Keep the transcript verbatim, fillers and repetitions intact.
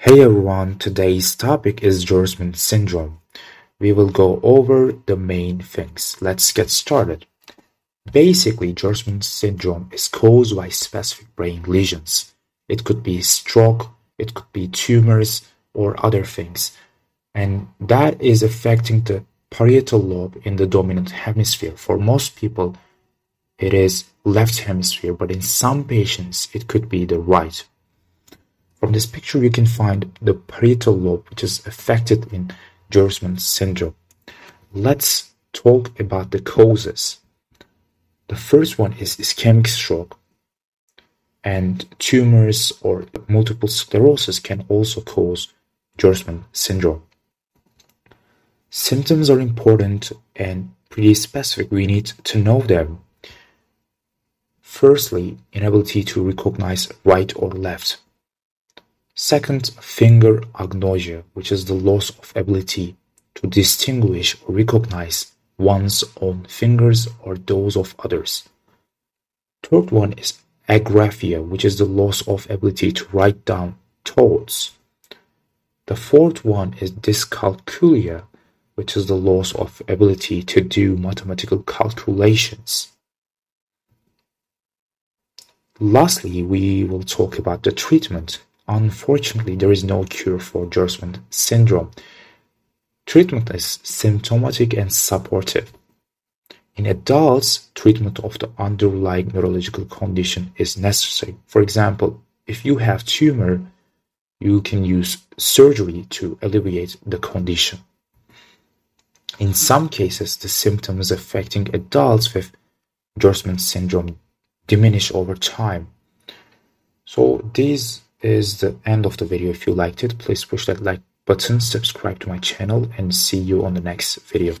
Hey everyone, today's topic is Gerstmann syndrome. We will go over the main things. Let's get started. Basically, Gerstmann syndrome is caused by specific brain lesions. It could be stroke, it could be tumors, or other things. And that is affecting the parietal lobe in the dominant hemisphere. For most people, it is left hemisphere, but in some patients, it could be the right. From this picture, you can find the parietal lobe, which is affected in Gerstmann syndrome. Let's talk about the causes. The first one is ischemic stroke, and tumors or multiple sclerosis can also cause Gerstmann syndrome. Symptoms are important and pretty specific. We need to know them. Firstly, inability to recognize right or left. Second, finger agnosia, which is the loss of ability to distinguish or recognize one's own fingers or those of others. Third one is agraphia, which is the loss of ability to write down thoughts. The fourth one is dyscalculia, which is the loss of ability to do mathematical calculations. Lastly, we will talk about the treatment. Unfortunately, there is no cure for Gerstmann syndrome. Treatment is symptomatic and supportive. In adults, treatment of the underlying neurological condition is necessary. For example, if you have tumor, you can use surgery to alleviate the condition. In some cases, the symptoms affecting adults with Gerstmann syndrome diminish over time. So these is the end of the video. If you liked it, please push that like button, subscribe to my channel, and see you on the next video.